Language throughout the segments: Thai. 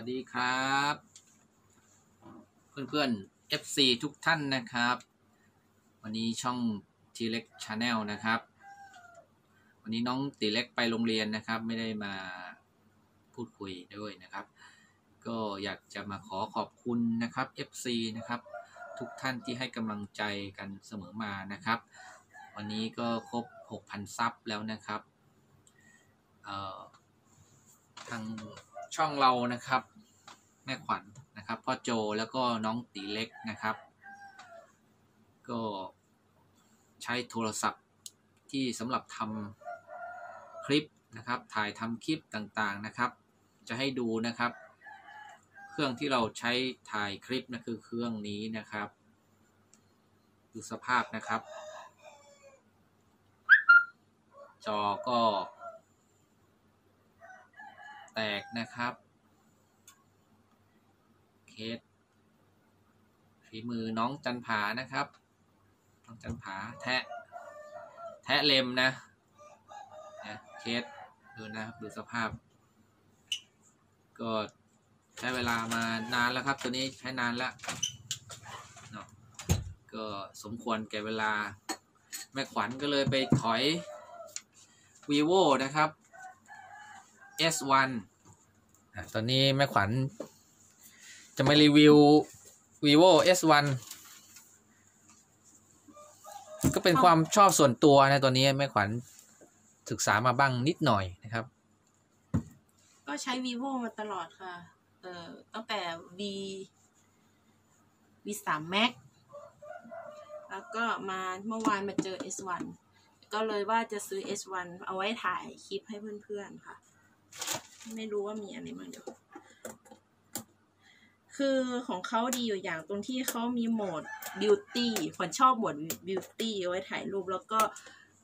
วัสดีครับเพื่อนๆ FC ทุกท่านนะครับวันนี้ช่อง T เล็ก Channel นะครับวันนี้น้องตีเล็กไปโรงเรียนนะครับไม่ได้มาพูดคุยด้วยนะครับก็อยากจะมาขอบคุณนะครับ FC นะครับทุกท่านที่ให้กำลังใจกันเสมอมานะครับวันนี้ก็ครบ 6,000 ซับแล้วนะครับทางช่องเรานะครับแม่ขวัญ นะครับพ่อโจแล้วก็น้องตีเล็กนะครับก็ใช้โทรศัพท์ที่สำหรับทำคลิปนะครับถ่ายทำคลิปต่างๆนะครับจะให้ดูนะครับเครื่องที่เราใช้ถ่ายคลิปนะคือเครื่องนี้นะครับดูสภาพนะครับจอก็แตกนะครับเคสฝีมือน้องจันผานะครับน้องจันผาแทะเล็มนะเคสดูนะครับดูสภาพก็ใช้เวลามานานแล้วครับตัวนี้ใช้นานแล้วเนาะก็สมควรแก่เวลาแม่ขวัญก็เลยไปถอย Vivo นะครับ S1 ตอนนี้แม่ขวัญจะมารีวิว Vivo S1 ก็เป็นความชอบส่วนตัวนะตัวนี้แม่ขวัญศึกษามาบ้างนิดหน่อยนะครับก็ใช้ Vivo มาตลอดค่ะตั้งแต่ V3 Max แล้วก็มาเมื่อวานมาเจอ S1 ก็เลยว่าจะซื้อ S1 เอาไว้ถ่ายคลิปให้เพื่อนๆค่ะไม่รู้ว่ามีอะไรบ้างเดี๋ยวคือของเขาดีอยู่อย่างตรงที่เขามีโหมดบิวตี้ขวัญชอบโหมดบิวตี้เอาไว้ถ่ายรูปแล้วก็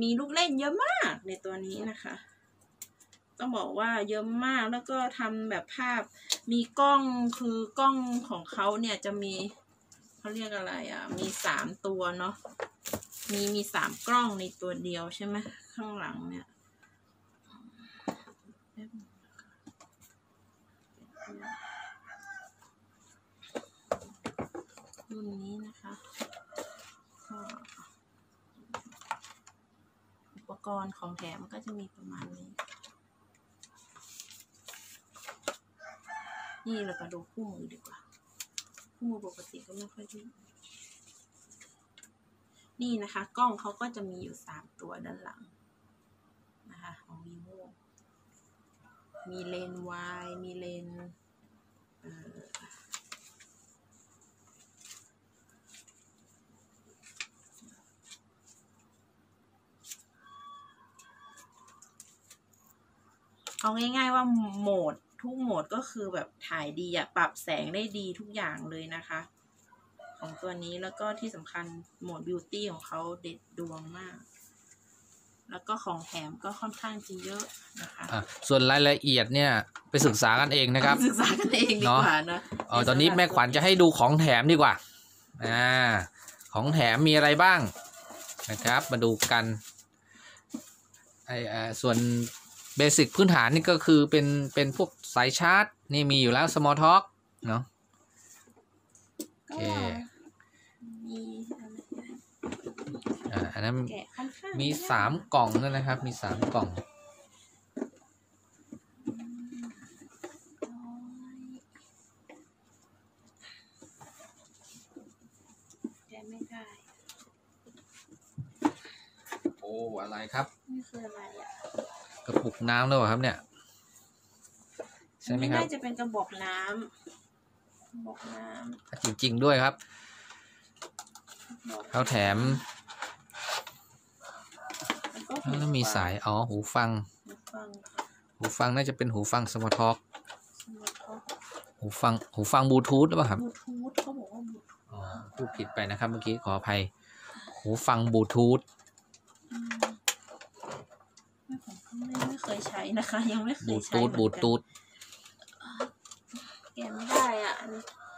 มีลูกเล่นเยอะมากในตัวนี้นะคะต้องบอกว่าเยอะมากแล้วก็ทำแบบภาพมีกล้องคือกล้องของเขาเนี่ยจะมีเขาเรียกอะไรอ่ะมี3ตัวเนาะมี3กล้องในตัวเดียวใช่ไหมข้างหลังเนี่ยรุ่นนี้นะคะอุปกรณ์ของแถมก็จะมีประมาณนี้นี่เราก็ดูคู่มือดีกว่าคู่มือปกติก็ไม่ค่อยดีนี่นะคะกล้องเขาก็จะมีอยู่3ตัวด้านหลังนะคะของ Vivo มีเลนส์วายมีเลนส์เอาง่ายๆว่าโหมดทุกโหมดก็คือแบบถ่ายดีอะปรับแสงได้ดีทุกอย่างเลยนะคะของตัวนี้แล้วก็ที่สำคัญโหมดบิวตี้ของเขาเด็ดดวงมากแล้วก็ของแถมก็ค่อนข้างจะเยอะนะคะส่วนรายละเอียดเนี่ยไปศึกษากันเองนะครับศึกษากันเองดีกว่านะตอนนี้แม่ขวัญจะให้ดูของแถมดีกว่าของแถมมีอะไรบ้างนะครับมาดูกันส่วนเบสิกพื้นฐานนี่ก็คือเป็นพวกสายชาร์จนี่มีอยู่แล้ว Small Talk เนาะโอเคอันนั้นมี3กล่องนั่นนะครับมี3กล่องแต่ไม่ได้โอ้อะไรครับนี่คืออะไรอ่ะกระปุกน้ำด้วยครับเนี่ยใช่ไหมครับน่าจะเป็นกระบอกน้ำกระบอกน้ำจริงๆด้วยครับเขาแถมแล้วมีสายอ๋อหูฟังหูฟังน่าจะเป็นหูฟังสมาร์ทท็อกหูฟังบลูทูธหรือเปล่าครับบลูทูธเขาบอกว่าบลูทูธอ๋อพูดผิดไปนะครับเมื่อกี้ขออภัยหูฟังบลูทูธไม่เคยใช้นะคะยังไม่เคยใช้บูทูธแกไม่ได้อ่ะ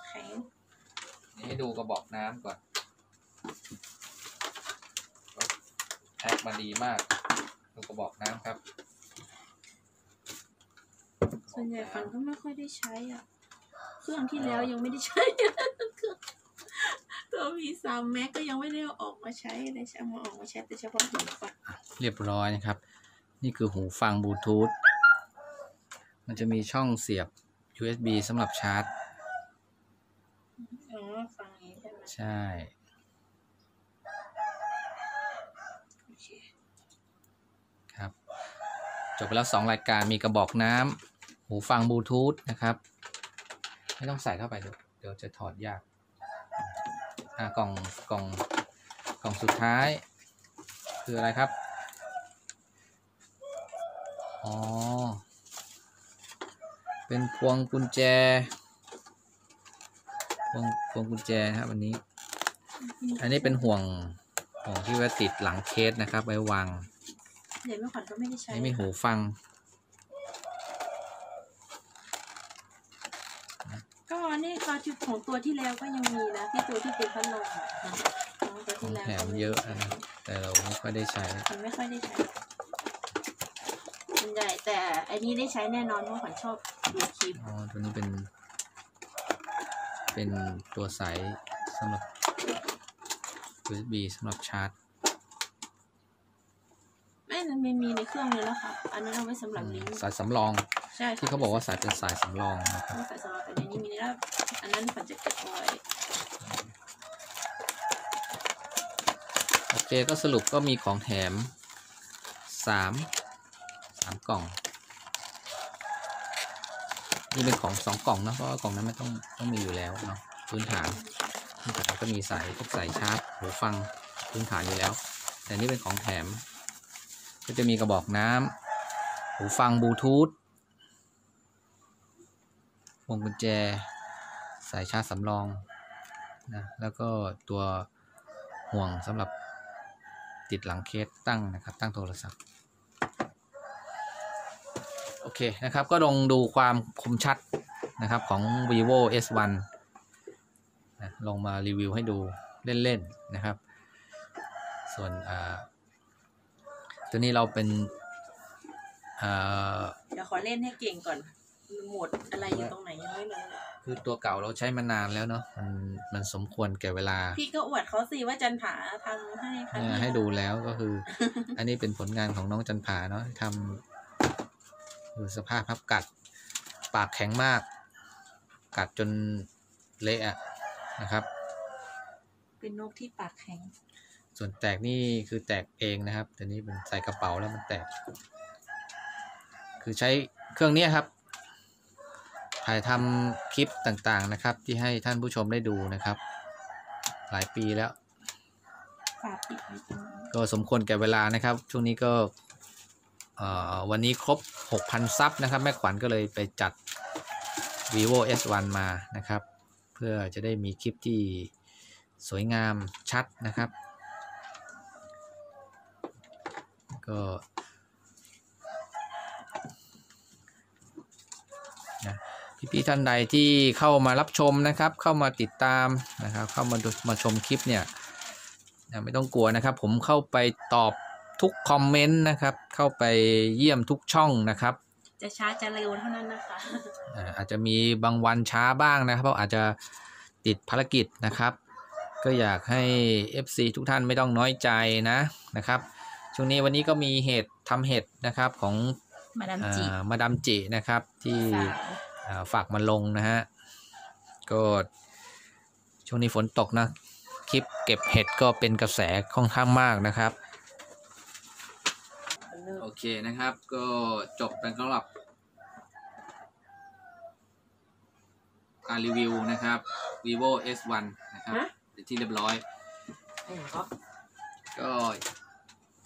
แข็งนี่ดูกระบอกน้ำก่อนแพ็คมาดีมากดูกระบอกน้ำครับส่วนใหญ่ฟังก็ไม่ค่อยได้ใช้อ่ะ รื่องที่แล้วยังไม่ได้ใช้ตัว V3 Max ก็ยังไม่ได้ออกมาใช้เลยใช่มาออกมาใช้แต่เฉพาะหูฟังเรียบร้อยนะครับนี่คือหูฟังบลูทูธมันจะมีช่องเสียบ USB สำหรับชาร์จฟังนี้ใช่ไหมใช่ครับจบไปแล้ว2รายการมีกระบอกน้ำหูฟังบลูทูธนะครับไม่ต้องใส่เข้าไปเดี๋ยวจะถอดยากกล่องสุดท้ายคืออะไรครับอ๋อเป็นพวงกุญแจครับวันนี้อันนี้เป็นห่วงที่ว่าติดหลังเคสนะครับไว้วางเดี๋ยวเมื่อก่อนก็ไม่ได้ใช้นี่มีหูฟังก็นี่ก็จุดของตัวที่แล้วก็ยังมีนะที่ตัวที่เป็นพัดลมของแถมเยอะนะแต่เราไม่ค่อยได้ใช้ส่วนใหญ่แต่อันนี้ได้ใช้แน่นอนเพราะขวัญชอบดูคลิปอ๋อตัวนี้เป็นตัวสายสำหรับ USB สำหรับชาร์จไม่มีในเครื่องเลยแล้วค่ะอันนั้นเอาไว้สำหรับนี้สายสำรองใช่ที่เขาบอกว่าสายเป็นสายสำรองนะครับสายสำรองแต่ในนี้มีแล้วอันนั้นขวัญจะเก็บไว้โอเคก็สรุปก็มีของแถม3กล่องนี่เป็นของ2กล่องนะเพราะว่ากล่องนั้นไม่ต้องมีอยู่แล้วเนาะพื้นฐานก็มีสายชาร์จหูฟังพื้นฐานอยู่แล้วแต่นี่เป็นของแถมก็จะมีกระบอกน้ำหูฟังบลูทูธพวงกุญแจสายชาร์จสำรองนะแล้วก็ตัวห่วงสำหรับติดหลังเคสตั้งนะครับตั้งโทรศัพท์โอเคนะครับก็ลองดูความคมชัดนะครับของ Vivo S1 นะลองมารีวิวให้ดูเล่นๆนะครับส่วนตัวนี้เราเป็นเดี๋ยวขอเล่นให้เก่งก่อนโหมดอะไรอยู่ตรงไหนยังไม่รู้คือตัวเก่าเราใช้มานานแล้วเนาะมันสมควรแก่เวลาพี่ก็อวดเขาสิว่าจันผาทำให้ค่ะให้ดูแล้วก็คือ อันนี้เป็นผลงานของน้องจันผาเนาะทำดูสภาพพับกัดปากแข็งมากกัดจนเละนะครับเป็นนกที่ปากแข็งส่วนแตกนี่คือแตกเองนะครับแต่นี้เป็นใส่กระเป๋าแล้วมันแตกคือใช้เครื่องนี้ครับถ่ายทำคลิปต่างๆนะครับที่ให้ท่านผู้ชมได้ดูนะครับหลายปีแล้วก็สมควรแก่เวลานะครับช่วงนี้ก็วันนี้ครบ 6,000 ซับนะครับแม่ขวัญก็เลยไปจัด Vivo S1 มานะครับเพื่อจะได้มีคลิปที่สวยงามชัดนะครับก็นะพี่ๆท่านใดที่เข้ามารับชมนะครับเข้ามาติดตามนะครับเข้ามาชมคลิปเนี่ยไม่ต้องกลัวนะครับผมเข้าไปตอบทุกคอมเมนต์นะครับเข้าไปเยี่ยมทุกช่องนะครับจะช้าจะเร็วเท่านั้นนะคะอาจจะมีบางวันช้าบ้างนะครับเพราะอาจจะติดภารกิจนะครับก็อยากให้ FC ทุกท่านไม่ต้องน้อยใจนะครับช่วงนี้วันนี้ก็มีเหตุทำเหตุนะครับของมาดามจินะครับที่ฝากมาลงนะฮะก็ช่วงนี้ฝนตกนะคลิปเก็บเห็ดก็เป็นกระแสค่อนข้างมากนะครับโอเคนะครับก็จบเป็นสำหรับการรีวิวนะครับ Vivo S1 นะครับเป็นที่เรียบร้อยก็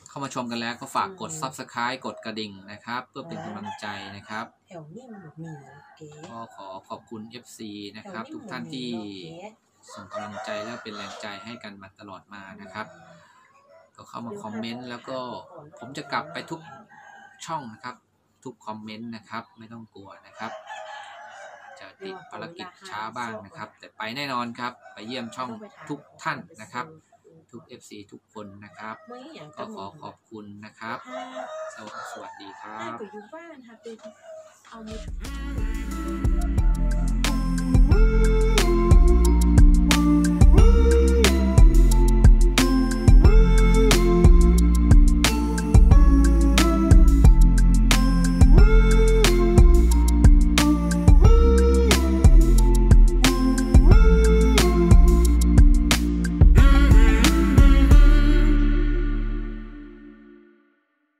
เข้ามาชมกันแล้วก็ฝากกด Subscribe กดกระดิ่งนะครับเพื่อเป็นกำลังใจนะครับก็ขอขอบคุณ FC นะครับทุกท่านที่ส่งกำลังใจและเป็นแรงใจให้กันมาตลอดมานะครับก็เข้ามาคอมเมนต์แล้วก็ผมจะกลับไปทุกช่องนะครับทุกคอมเมนต์นะครับไม่ต้องกลัวนะครับจะติดภารกิจช้าบ้างนะครับแต่ไปแน่นอนครับไปเยี่ยมช่องทุกท่านนะครับทุก FC ทุกคนนะครับก็ขอขอบคุณนะครับสวัสดีครับ